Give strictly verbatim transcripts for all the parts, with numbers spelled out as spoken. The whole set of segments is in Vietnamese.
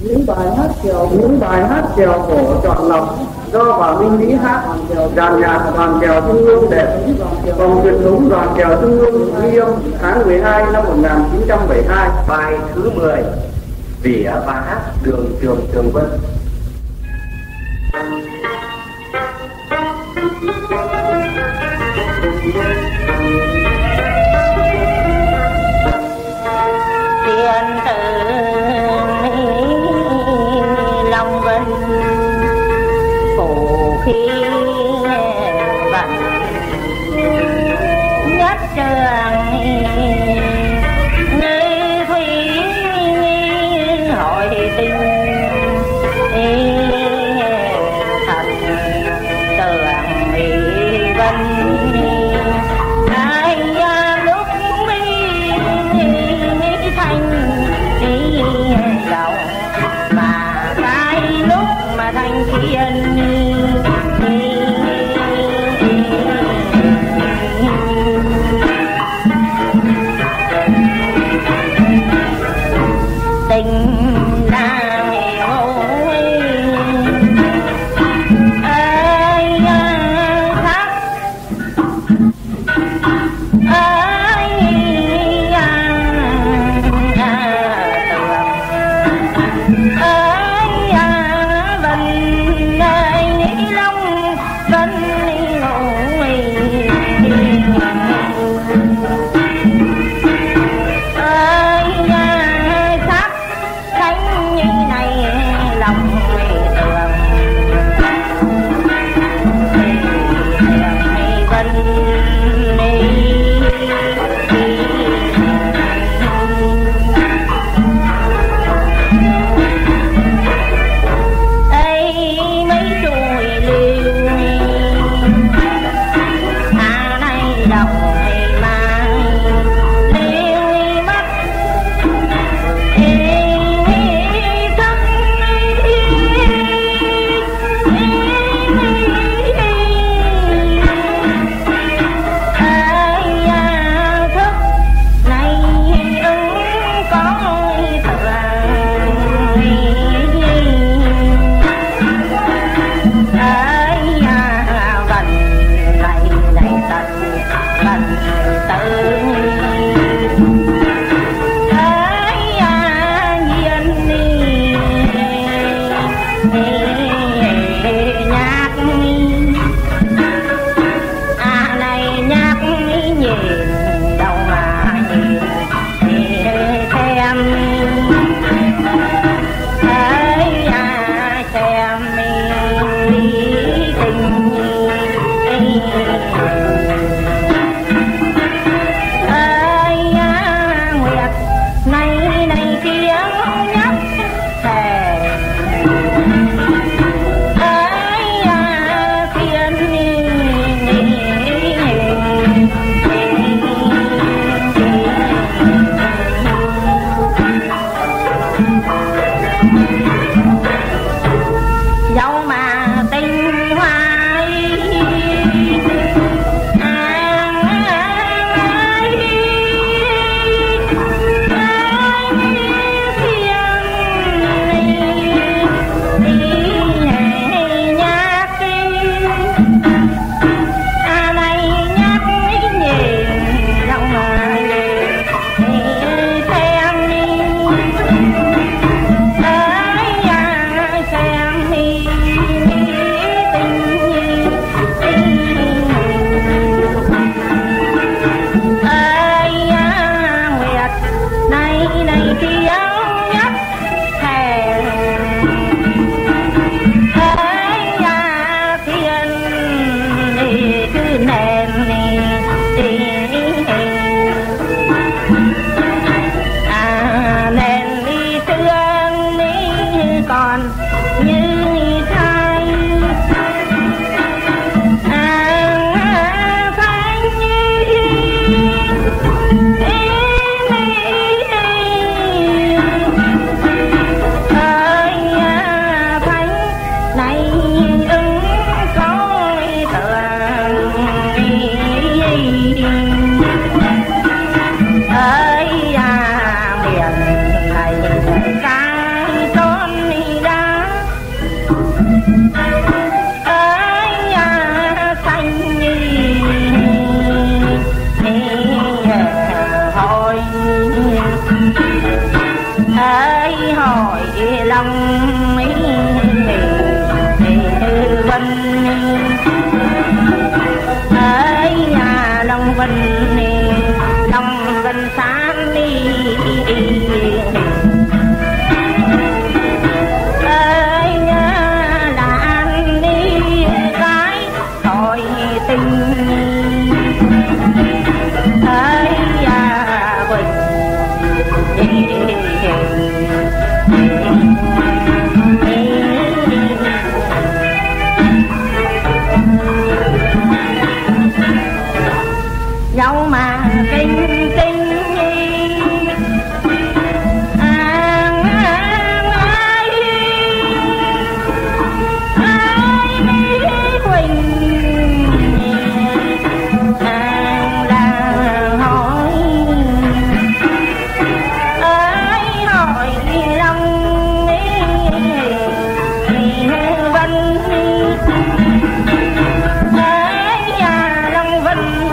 Những bài hát chèo, những bài hát chèo cổ chọn lọc do bà Minh Lý hát, dàn nhạc đoàn chèo Trung ương để vòng truyền thống đoàn chèo Trung ương ghi âm tháng mười hai năm một nghìn chín trăm bảy mươi hai. Bài thứ mười, vỉa và hát Đường Trường Tường Vân. Hãy subscribe cho kênh Ghiền Mì Gõ để không bỏ lỡ những video hấp dẫn. tới hỏi lòng Vân ấy nhà lòng Vân lòng Vân sáng đi ấy là anh đi cái tội tình ấy nhà Vân dấu màng kinh tinh an an ai ai đi quỳnh an là hỏi ai hỏi lòng Vân ai nhà lòng Vân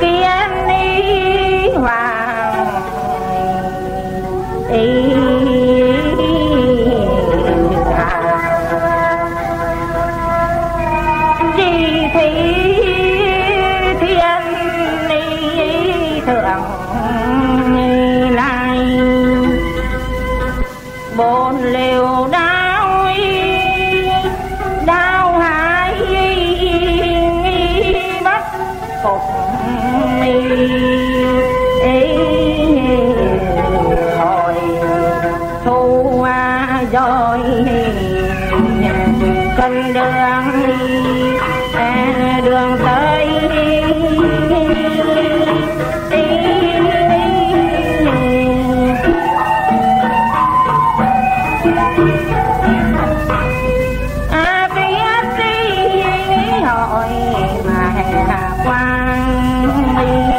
thiên ni hoàng y chi thị thiên ni thượng lai bốn liều đa cần đường đường tới a biết đi hỏi mà quang đi.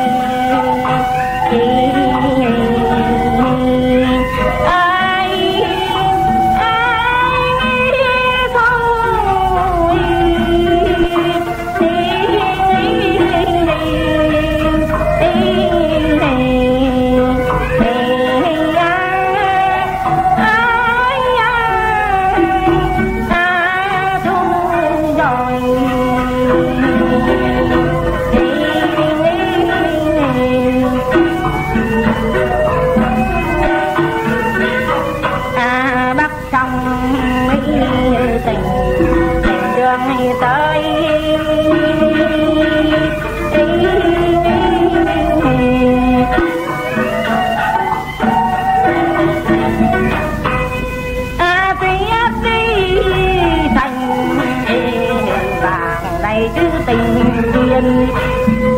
Hãy subscribe cho kênh Ghiền Mì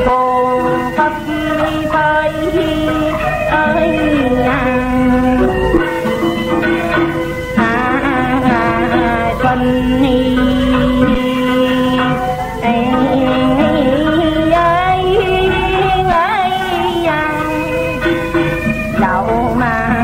Gõ để không bỏ lỡ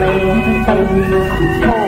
những video hấp dẫn.